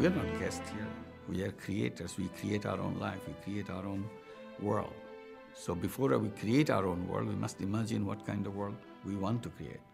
We are not guests here. We are creators. We create our own life. We create our own world. So before we create our own world, we must imagine what kind of world we want to create.